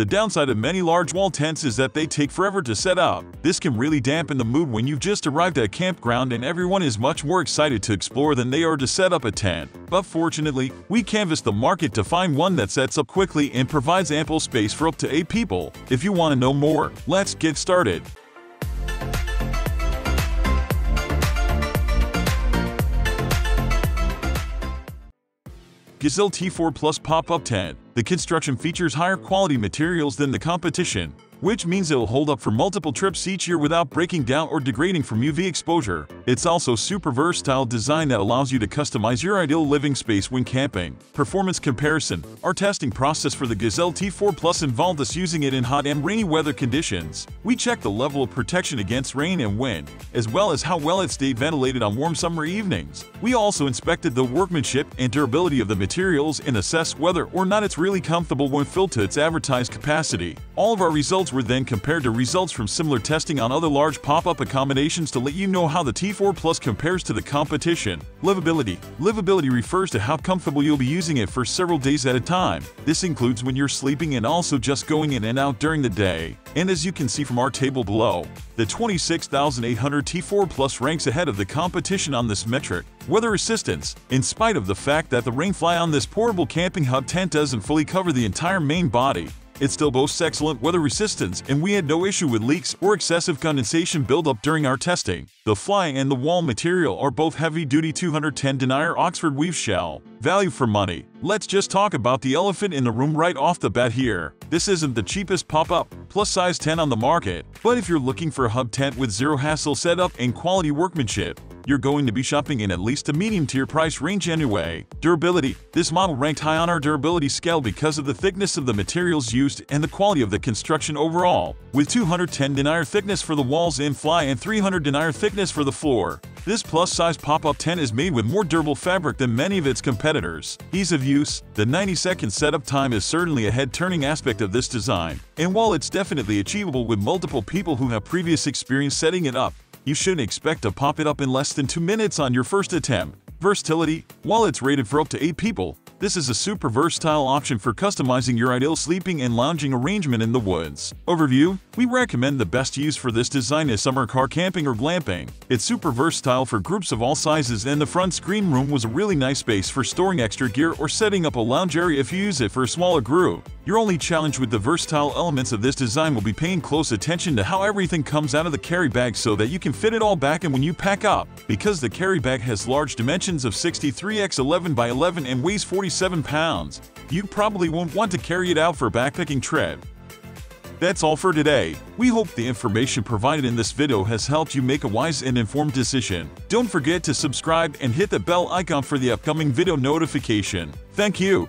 The downside of many large wall tents is that they take forever to set up. This can really dampen the mood when you've just arrived at a campground and everyone is much more excited to explore than they are to set up a tent. But fortunately, we canvassed the market to find one that sets up quickly and provides ample space for up to 8 people. If you want to know more, let's get started. Gazelle T4 Plus Pop-Up Tent. The construction features higher quality materials than the competition, which means it'll hold up for multiple trips each year without breaking down or degrading from UV exposure. It's also super versatile design that allows you to customize your ideal living space when camping. Performance comparison. Our testing process for the Gazelle T4 Plus involved us using it in hot and rainy weather conditions. We checked the level of protection against rain and wind, as well as how well it stayed ventilated on warm summer evenings. We also inspected the workmanship and durability of the materials and assessed whether or not it's really comfortable when filled to its advertised capacity. All of our results were then compared to results from similar testing on other large pop-up accommodations to let you know how the T4 Plus compares to the competition. Livability. Livability refers to how comfortable you'll be using it for several days at a time. This includes when you're sleeping and also just going in and out during the day. And as you can see from our table below, the 26,800 T4 Plus ranks ahead of the competition on this metric. Weather resistance. In spite of the fact that the rainfly on this portable camping hub tent doesn't fully cover the entire main body, it still boasts excellent weather resistance, and we had no issue with leaks or excessive condensation buildup during our testing. The fly and the wall material are both heavy-duty 210 denier Oxford weave shell. Value for money. Let's just talk about the elephant in the room right off the bat here. This isn't the cheapest pop-up plus size tent on the market, but if you're looking for a hub tent with zero hassle setup and quality workmanship, you're going to be shopping in at least a medium-tier price range anyway. Durability. This model ranked high on our durability scale because of the thickness of the materials used and the quality of the construction overall, with 210 denier thickness for the walls and fly and 300 denier thickness for the floor. This plus-size pop-up tent is made with more durable fabric than many of its competitors. Ease of use. The 90-second setup time is certainly a head-turning aspect of this design, and while it's definitely achievable with multiple people who have previous experience setting it up, you shouldn't expect to pop it up in less than 2 minutes on your first attempt. Versatility. While it's rated for up to 8 people, this is a super versatile option for customizing your ideal sleeping and lounging arrangement in the woods. Overview. We recommend the best use for this design is summer car camping or glamping. It's super versatile for groups of all sizes, and the front screen room was a really nice space for storing extra gear or setting up a lounge area if you use it for a smaller group. Your only challenge with the versatile elements of this design will be paying close attention to how everything comes out of the carry bag so that you can fit it all back in when you pack up. Because the carry bag has large dimensions of 63x11 by 11 and weighs 47 pounds, you probably won't want to carry it out for a backpacking trip. That's all for today. We hope the information provided in this video has helped you make a wise and informed decision. Don't forget to subscribe and hit the bell icon for the upcoming video notification. Thank you.